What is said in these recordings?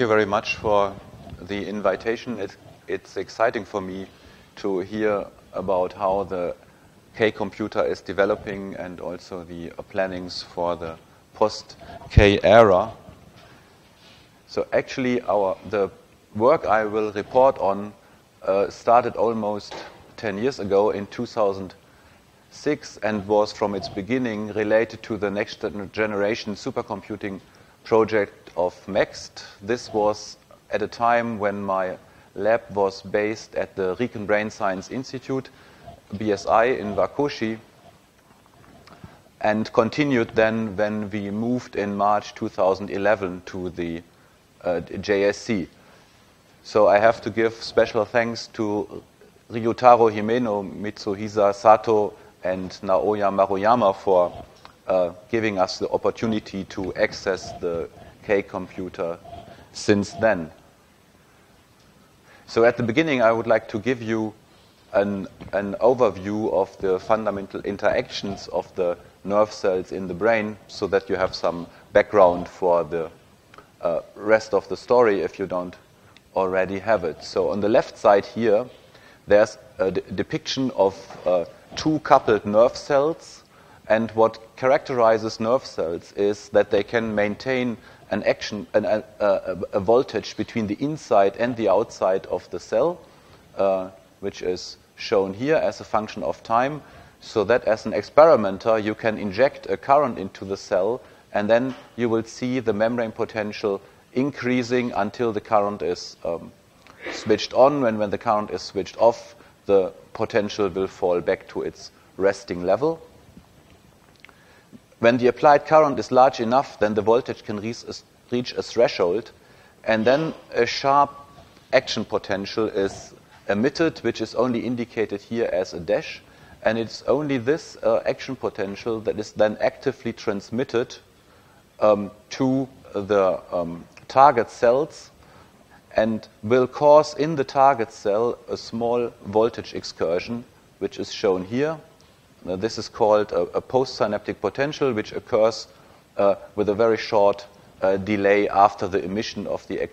you very much for the invitation. It's exciting for me to hear about how the K computer is developing and also the plannings for the post-K era. So actually, the work I will report on started almost 10 years ago in 2006 and was from its beginning related to the next generation supercomputing project of MEXT. This was at a time when my lab was based at the Riken Brain Science Institute, BSI, in Wakoshi, and continued then when we moved in March 2011 to the JSC. So I have to give special thanks to Ryutaro Himeno, Mitsuhisa Sato, and Naoya Maruyama for giving us the opportunity to access the K computer since then. So at the beginning, I would like to give you an overview of the fundamental interactions of the nerve cells in the brain so that you have some background for the rest of the story if you don't already have it. So on the left side here, there's a depiction of two coupled nerve cells, and what characterizes nerve cells is that they can maintain an action, a voltage between the inside and the outside of the cell, which is shown here as a function of time, so that as an experimenter you can inject a current into the cell and then you will see the membrane potential increasing until the current is switched on, and when the current is switched off, the potential will fall back to its resting level. When the applied current is large enough, then the voltage can reach a threshold, and then a sharp action potential is emitted, which is only indicated here as a dash, and it's only this action potential that is then actively transmitted to the target cells and will cause in the target cell a small voltage excursion, which is shown here. Now, this is called a postsynaptic potential, which occurs with a very short delay after the emission of the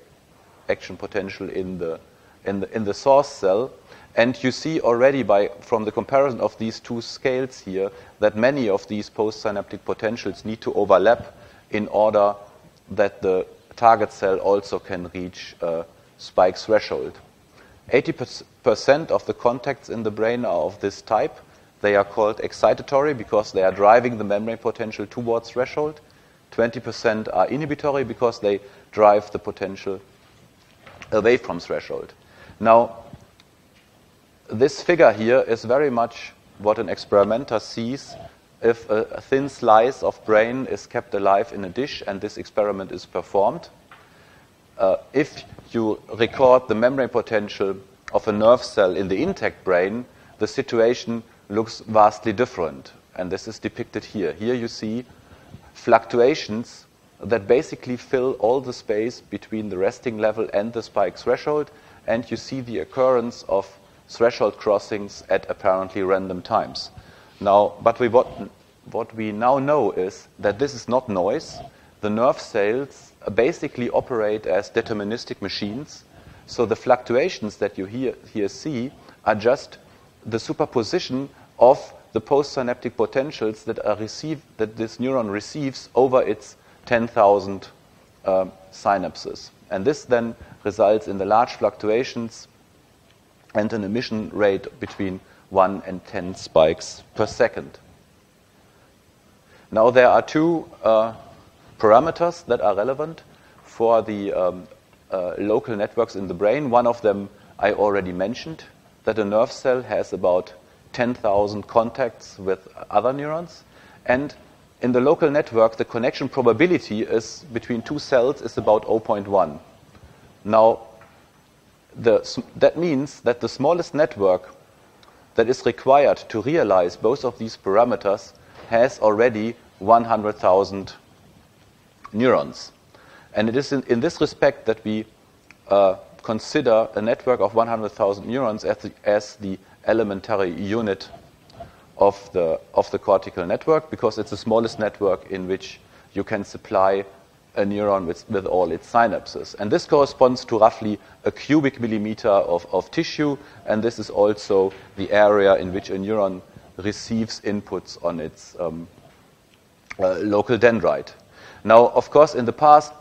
action potential in the source cell. And you see already from the comparison of these two scales here that many of these postsynaptic potentials need to overlap in order that the target cell also can reach a spike threshold. 80% of the contacts in the brain are of this type. They are called excitatory because they are driving the membrane potential towards threshold. 20% are inhibitory because they drive the potential away from threshold. Now, this figure here is very much what an experimenter sees if a thin slice of brain is kept alive in a dish and this experiment is performed. If you record the membrane potential of a nerve cell in the intact brain, the situation looks vastly different, and this is depicted here. Here you see fluctuations that basically fill all the space between the resting level and the spike threshold, and you see the occurrence of threshold crossings at apparently random times. Now, what we now know is that this is not noise. The nerve cells basically operate as deterministic machines, so the fluctuations that you here see are just the superposition of the postsynaptic potentials that are received, that this neuron receives over its 10,000 synapses. And this then results in the large fluctuations and an emission rate between 1 and 10 spikes per second. Now there are two parameters that are relevant for the local networks in the brain. One of them I already mentioned, that a nerve cell has about 10,000 contacts with other neurons, and in the local network the connection probability is between two cells is about 0.1. Now that means that the smallest network that is required to realize both of these parameters has already 100,000 neurons. And it is in this respect that we consider a network of 100,000 neurons as the elementary unit of the cortical network, because it's the smallest network in which you can supply a neuron with all its synapses. And this corresponds to roughly a cubic millimeter of tissue, and this is also the area in which a neuron receives inputs on its local dendrite. Now, of course, in the past,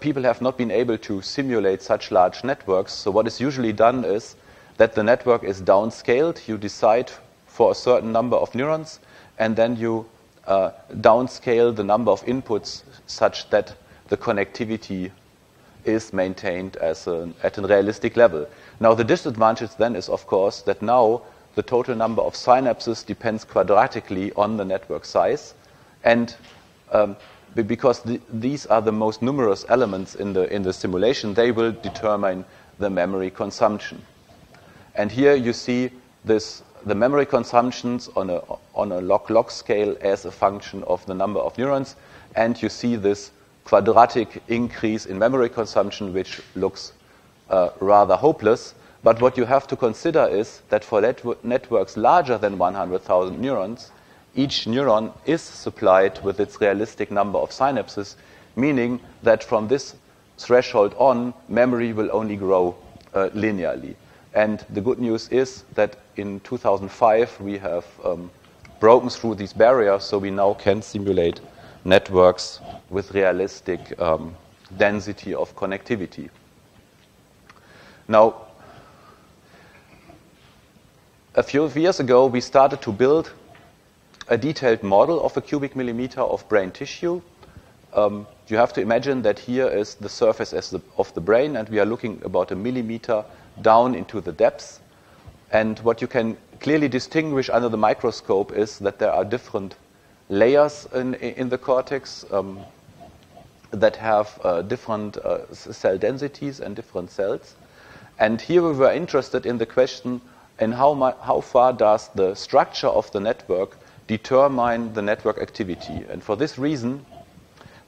people have not been able to simulate such large networks, so what is usually done is that the network is downscaled. You decide for a certain number of neurons, and then you downscale the number of inputs such that the connectivity is maintained at a realistic level. Now, the disadvantage then is, of course, that now the total number of synapses depends quadratically on the network size, and because these are the most numerous elements in the simulation, they will determine the memory consumption. And here you see this, the memory consumptions on a log-log scale as a function of the number of neurons, and you see this quadratic increase in memory consumption, which looks rather hopeless. But what you have to consider is that for networks larger than 100,000 neurons, each neuron is supplied with its realistic number of synapses, meaning that from this threshold on, memory will only grow linearly. And the good news is that in 2005, we have broken through these barriers, so we now can simulate networks with realistic density of connectivity. Now, a few years ago, we started to build a detailed model of a cubic millimeter of brain tissue. You have to imagine that here is the surface of the brain, and we are looking about a millimeter down into the depths. And what you can clearly distinguish under the microscope is that there are different layers in the cortex that have different cell densities and different cells. And here we were interested in the question, and how far does the structure of the network determine the network activity? And for this reason,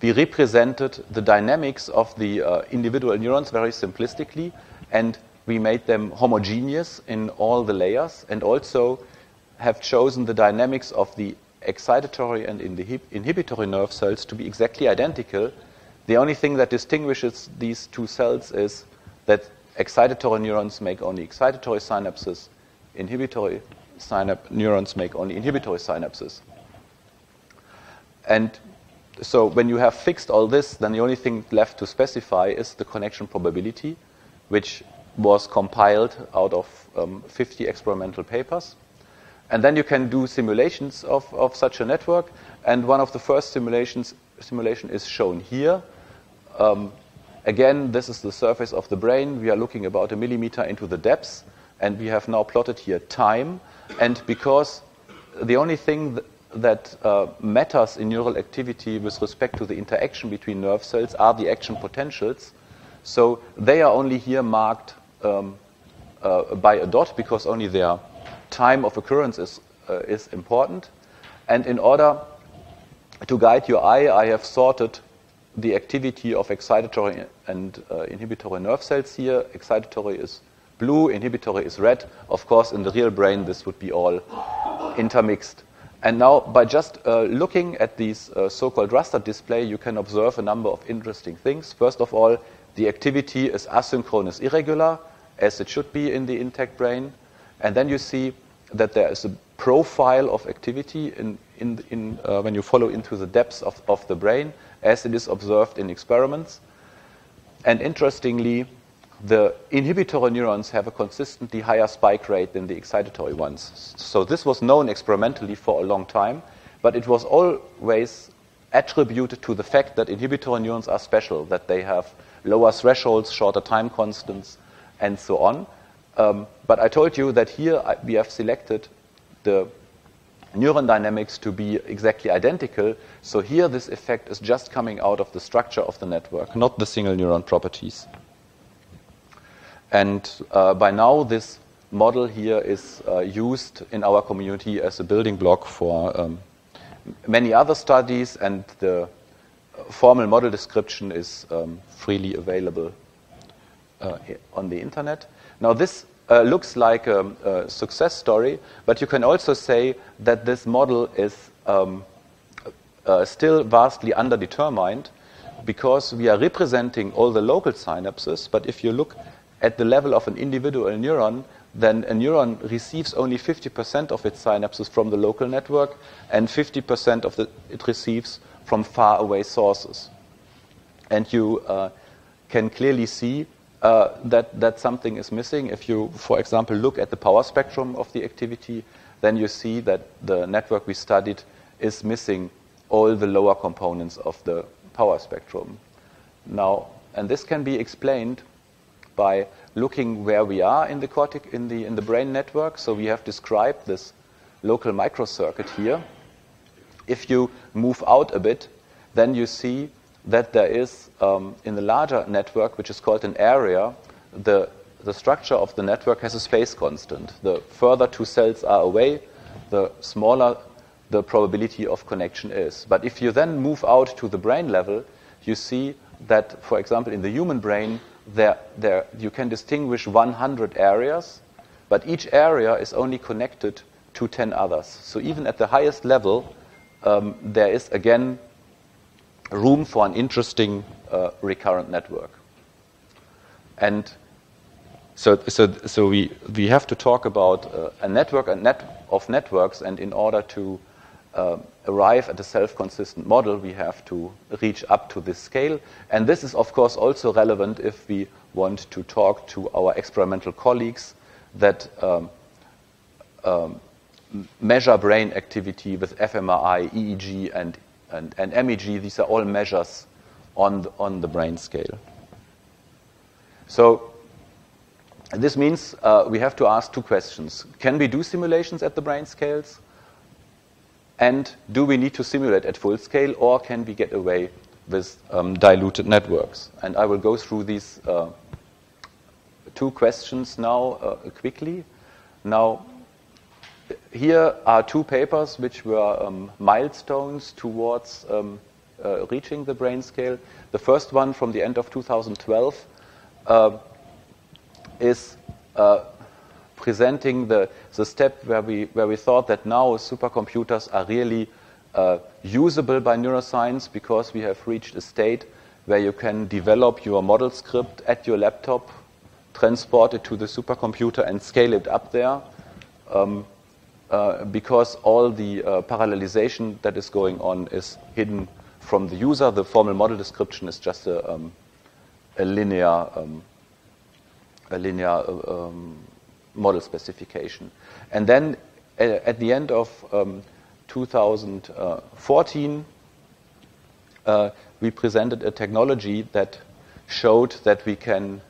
we represented the dynamics of the individual neurons very simplistically, and we made them homogeneous in all the layers, and also have chosen the dynamics of the excitatory and inhibitory nerve cells to be exactly identical. The only thing that distinguishes these two cells is that excitatory neurons make only excitatory synapses, inhibitory neurons make only inhibitory synapses. And so when you have fixed all this, then the only thing left to specify is the connection probability, which was compiled out of 50 experimental papers. And then you can do simulations of such a network, and one of the first simulation is shown here. Again, this is the surface of the brain. We are looking about a millimeter into the depths, and we have now plotted here time. And because the only thing that matters in neural activity with respect to the interaction between nerve cells are the action potentials, so they are only here marked by a dot, because only their time of occurrence is important. And in order to guide your eye, I have sorted the activity of excitatory and inhibitory nerve cells here. Excitatory is blue, inhibitory is red. Of course, in the real brain, this would be all intermixed. And now, by just looking at these so-called raster display, you can observe a number of interesting things. First of all, the activity is asynchronous irregular, as it should be in the intact brain. And then you see that there is a profile of activity when you follow into the depths of the brain, as it is observed in experiments. And interestingly, the inhibitory neurons have a consistently higher spike rate than the excitatory ones. So this was known experimentally for a long time, but it was always attributed to the fact that inhibitory neurons are special, that they have lower thresholds, shorter time constants, and so on. But I told you that here we have selected the neuron dynamics to be exactly identical. So here this effect is just coming out of the structure of the network, not the single neuron properties. And by now this model here is used in our community as a building block for many other studies, and the formal model description is freely available on the internet. Now this looks like a success story, but you can also say that this model is still vastly underdetermined, because we are representing all the local synapses, but if you look at the level of an individual neuron, then a neuron receives only 50% of its synapses from the local network and 50% of it receives from faraway sources. And you can clearly see that something is missing. If you, for example, look at the power spectrum of the activity, then you see that the network we studied is missing all the lower components of the power spectrum. Now, and this can be explained by looking where we are in the cortex, in the brain network. So we have described this local microcircuit here. If you move out a bit, then you see that there is, in the larger network, which is called an area, the structure of the network has a space constant. The further two cells are away, the smaller the probability of connection is. But if you then move out to the brain level, you see that, for example, in the human brain, there you can distinguish 100 areas, but each area is only connected to 10 others. So even at the highest level, there is, again, room for an interesting recurrent network. And so we have to talk about a network, a net of networks, and in order to arrive at a self-consistent model, we have to reach up to this scale. And this is, of course, also relevant if we want to talk to our experimental colleagues that measure brain activity with fMRI, EEG, and MEG. These are all measures on the brain scale. So this means we have to ask two questions. Can we do simulations at the brain scales? And do we need to simulate at full scale, or can we get away with diluted networks? And I will go through these two questions now quickly. Now, here are two papers which were milestones towards reaching the brain scale. The first one from the end of 2012 is presenting the step where we thought that now supercomputers are really usable by neuroscience, because we have reached a state where you can develop your model script at your laptop, transport it to the supercomputer, and scale it up there, because all the parallelization that is going on is hidden from the user. The formal model description is just a linear model specification. And then at the end of 2014, we presented a technology that showed that we can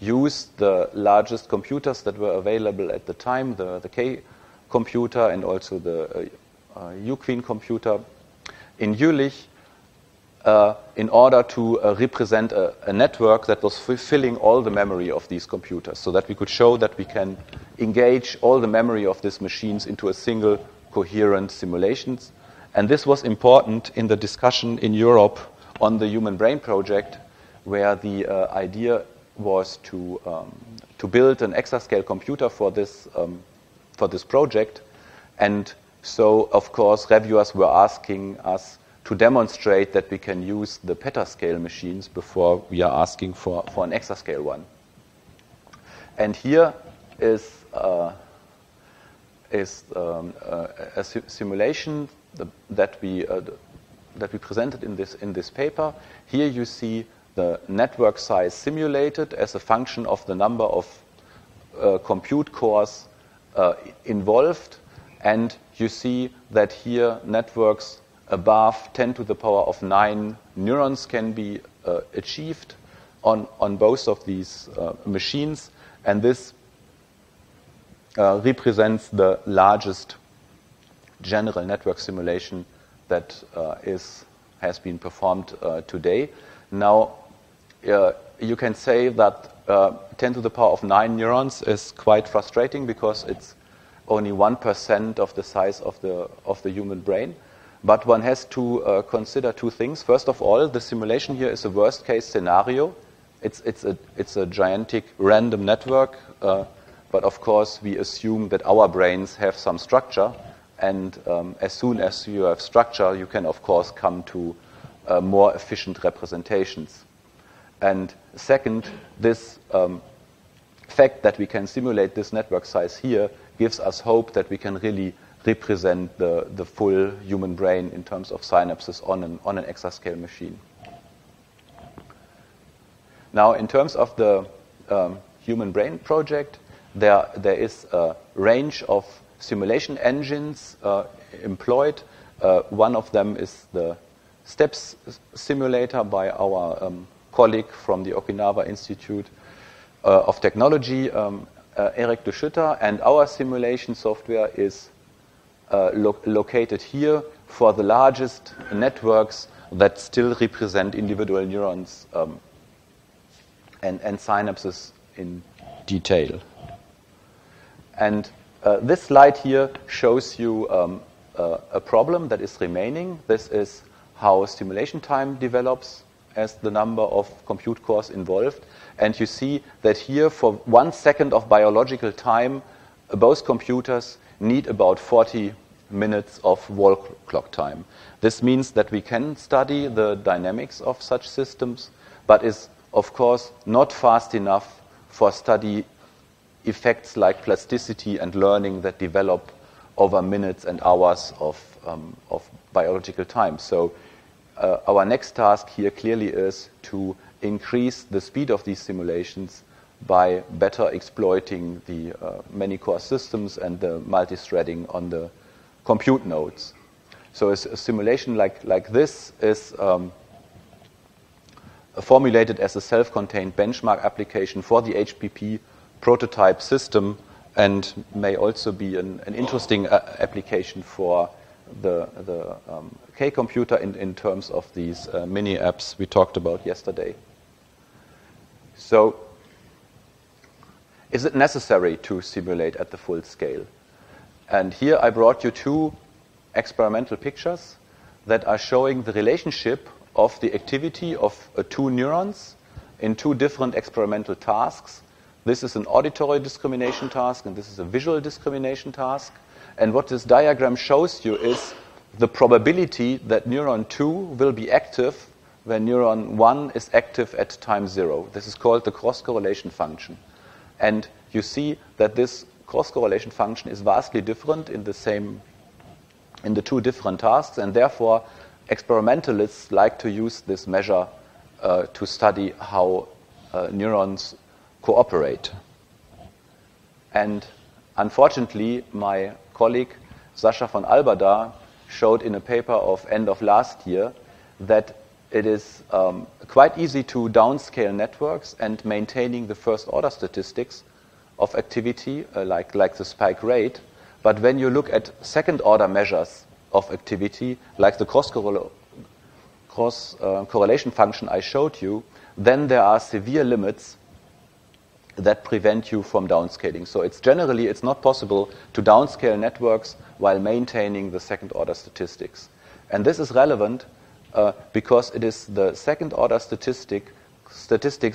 use the largest computers that were available at the time, the K computer and also the JUQUEEN computer in Jülich, in order to represent a network that was filling all the memory of these computers, so that we could show that we can engage all the memory of these machines into a single coherent simulations. And this was important in the discussion in Europe on the Human Brain Project, where the idea was to build an exascale computer for this project. And so, of course, reviewers were asking us to demonstrate that we can use the petascale machines before we are asking for an exascale one. And here is a simulation that we presented in this paper. Here you see the network size simulated as a function of the number of compute cores involved, and you see that here networks above 10 to the power of 9 neurons can be achieved on both of these machines. And this represents the largest general network simulation that has been performed today. Now, you can say that 10 to the power of 9 neurons is quite frustrating, because it's only 1% of the size of the human brain. But one has to consider two things. First of all, the simulation here is a worst-case scenario. It's a gigantic random network, but of course we assume that our brains have some structure, and as soon as you have structure, you can of course come to more efficient representations. And second, this fact that we can simulate this network size here gives us hope that we can really represent the full human brain in terms of synapses on an exascale machine. Now, in terms of the Human Brain Project, there is a range of simulation engines employed. One of them is the STEPS simulator by our colleague from the Okinawa Institute of Technology, Eric de Schutter, and our simulation software is located here for the largest networks that still represent individual neurons and synapses in detail. And this slide here shows you a problem that is remaining. This is how stimulation time develops as the number of compute cores involved. And you see that here, for 1 second of biological time, both computers need about 40 minutes of wall clock time. This means that we can study the dynamics of such systems, but is, of course, not fast enough for study effects like plasticity and learning that develop over minutes and hours of biological time. So our next task here clearly is to increase the speed of these simulations by better exploiting the many core systems and the multi-threading on the compute nodes. So a simulation like this is formulated as a self-contained benchmark application for the HPP prototype system and may also be an interesting application for the K computer in terms of these mini apps we talked about yesterday. So, is it necessary to simulate at the full scale? And here I brought you two experimental pictures that are showing the relationship of the activity of two neurons in two different experimental tasks. This is an auditory discrimination task, and this is a visual discrimination task. And what this diagram shows you is the probability that neuron 2 will be active when neuron 1 is active at time 0. This is called the cross-correlation function. And you see that this cross-correlation function is vastly different in the two different tasks, and therefore experimentalists like to use this measure to study how neurons cooperate. And unfortunately, my colleague Sascha von Albada showed in a paper of end of last year that it is quite easy to downscale networks and maintaining the first order statistics of activity like the spike rate. But when you look at second order measures of activity like the cross correlation function I showed you, then there are severe limits that prevent you from downscaling. So it's not possible to downscale networks while maintaining the second-order statistics. And this is relevant because it is the second-order statistics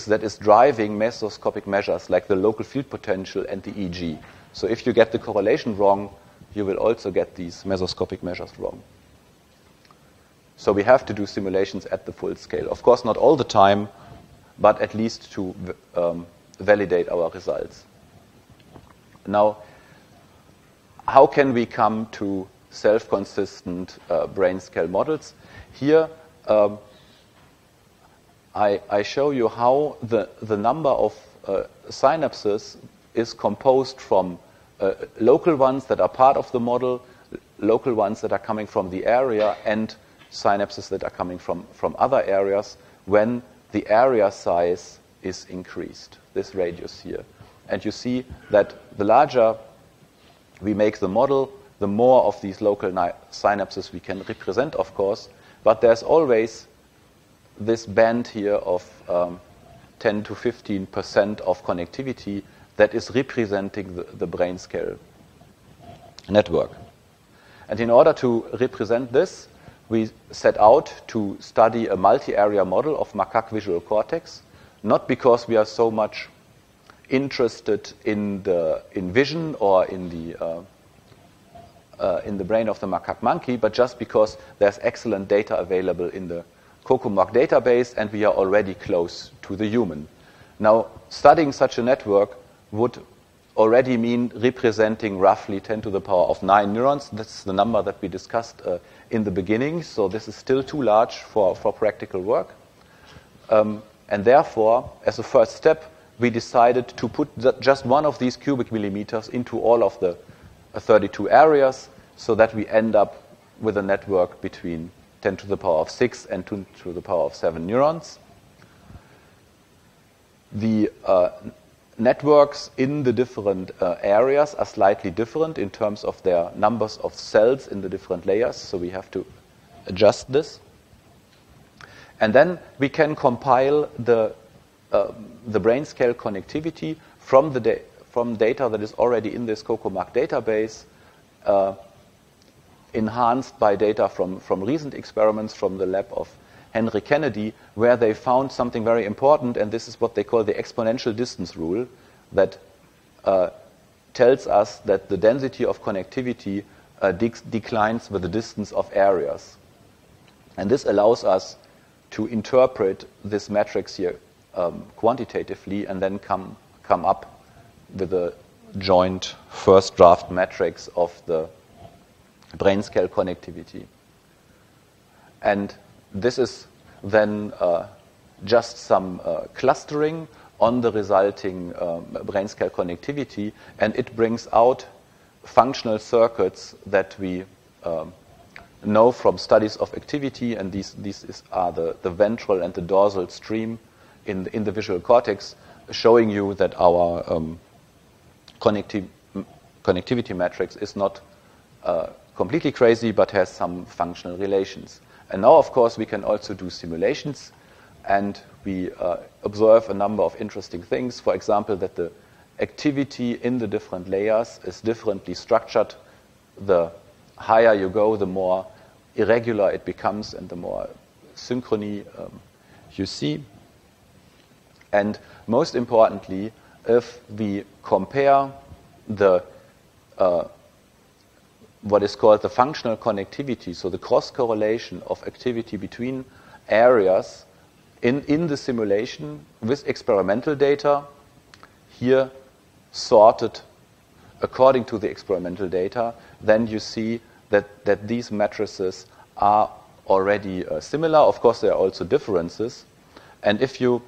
that is driving mesoscopic measures like the local field potential and the EEG. So if you get the correlation wrong, you will also get these mesoscopic measures wrong. So we have to do simulations at the full scale. Of course, not all the time, but at least to validate our results. Now, how can we come to self-consistent brain scale models? Here, I show you how the number of synapses is composed from local ones that are part of the model, local ones that are coming from the area, and synapses that are coming from other areas when the area size is increased, this radius here. And you see that the larger we make the model, the more of these local synapses we can represent, of course, but there's always this band here of 10 to 15% of connectivity that is representing the brain scale network. And in order to represent this, we set out to study a multi-area model of macaque visual cortex, not because we are so much interested in vision or in the brain of the macaque monkey, but just because there's excellent data available in the CoCoMac database, and we are already close to the human. Now, studying such a network would already mean representing roughly 10 to the power of 9 neurons. That's the number that we discussed in the beginning, so this is still too large for practical work. And therefore, as a first step, we decided to put just one of these cubic millimeters into all of the 32 areas, so that we end up with a network between 10 to the power of 6 and 2 to the power of 7 neurons. The networks in the different areas are slightly different in terms of their numbers of cells in the different layers, so we have to adjust this. And then we can compile the brain scale connectivity from the data that is already in this CoCoMac database, enhanced by data from recent experiments from the lab of Henry Kennedy, where they found something very important, and this is what they call the exponential distance rule, that tells us that the density of connectivity declines with the distance of areas. And this allows us to interpret this matrix here quantitatively and then come up with a joint first draft matrix of the brain scale connectivity. And this is then just some clustering on the resulting brain scale connectivity, and it brings out functional circuits that we know from studies of activity, and these are the ventral and the dorsal stream in the visual cortex, showing you that our connectivity matrix is not completely crazy, but has some functional relations. And now, of course, we can also do simulations, and we observe a number of interesting things. For example, that the activity in the different layers is differently structured. The higher you go, the more irregular it becomes, and the more synchrony you see. And most importantly, if we compare the what is called the functional connectivity, so the cross-correlation of activity between areas in the simulation with experimental data, here sorted according to the experimental data, then you see that these matrices are already similar. Of course, there are also differences. And if you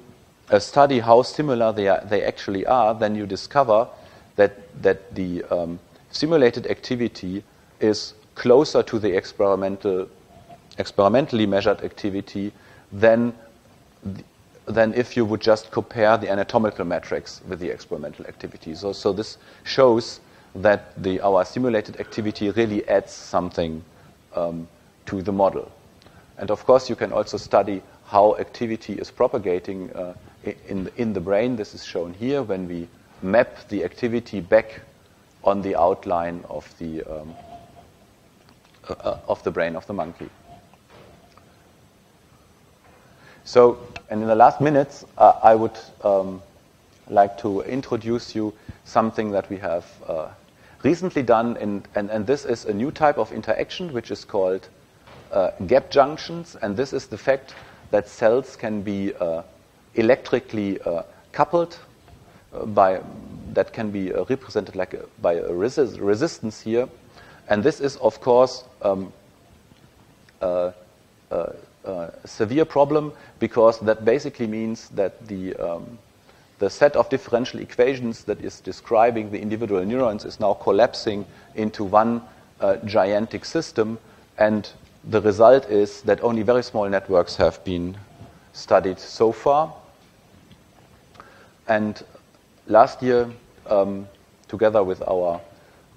study how similar they actually are, then you discover that the simulated activity is closer to the experimentally measured activity than if you would just compare the anatomical matrix with the experimental activity. So this shows that our simulated activity really adds something to the model. And of course, you can also study how activity is propagating in the brain. This is shown here when we map the activity back on the outline of the brain of the monkey. So, and in the last minutes, I would like to introduce you something that we have recently done, and this is a new type of interaction which is called gap junctions, and this is the fact that cells can be electrically coupled that can be represented like by a resistance here. And this is, of course, a severe problem, because that basically means that the set of differential equations that is describing the individual neurons is now collapsing into one gigantic system, and the result is that only very small networks have been studied so far. And last year, together with our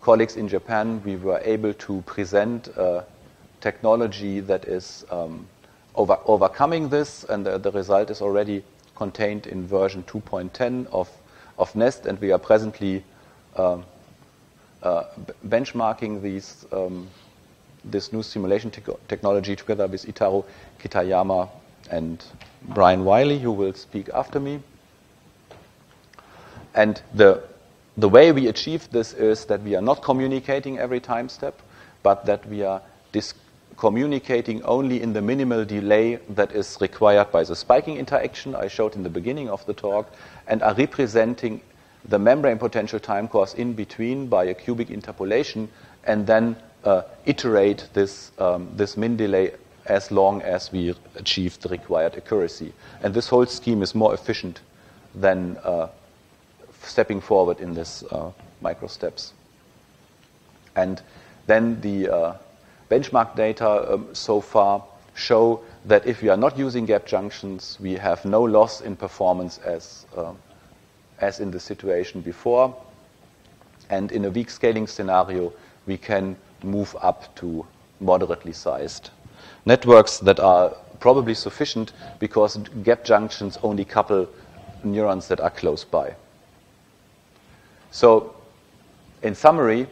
colleagues in Japan, we were able to present technology that is overcoming this, and the result is already contained in version 2.10 of Nest, and we are presently benchmarking this new simulation technology together with Itaru Kitayama and Brian Wiley, who will speak after me. And the way we achieve this is that we are not communicating every time step, but that we are communicating only in the minimal delay that is required by the spiking interaction I showed in the beginning of the talk, and are representing the membrane potential time course in between by a cubic interpolation, and then iterate this, this min delay as long as we achieve the required accuracy. And this whole scheme is more efficient than stepping forward in this micro steps. And then the benchmark data so far show that if we are not using gap junctions, we have no loss in performance as in the situation before. And in a weak scaling scenario, we can move up to moderately sized networks that are probably sufficient because gap junctions only couple neurons that are close by. So, in summary,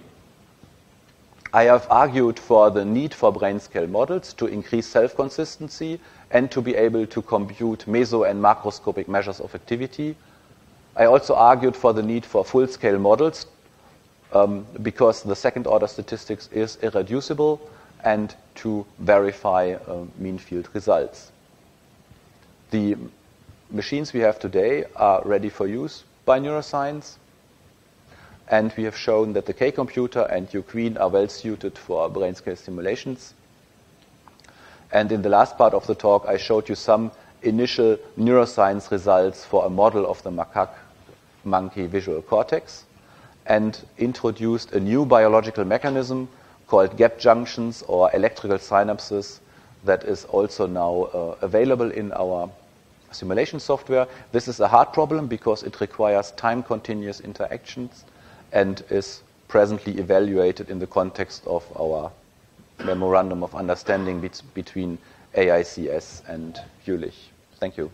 I have argued for the need for brain scale models to increase self-consistency and to be able to compute meso and macroscopic measures of activity. I also argued for the need for full-scale models because the second-order statistics is irreducible, and to verify mean field results. The machines we have today are ready for use by neuroscience, and we have shown that the K computer and JUQUEEN are well suited for brain scale simulations. And in the last part of the talk, I showed you some initial neuroscience results for a model of the macaque monkey visual cortex, and introduced a new biological mechanism called gap junctions or electrical synapses that is also now available in our simulation software. This is a hard problem because it requires time continuous interactions and is presently evaluated in the context of our memorandum of understanding between AICS and Jülich. Thank you.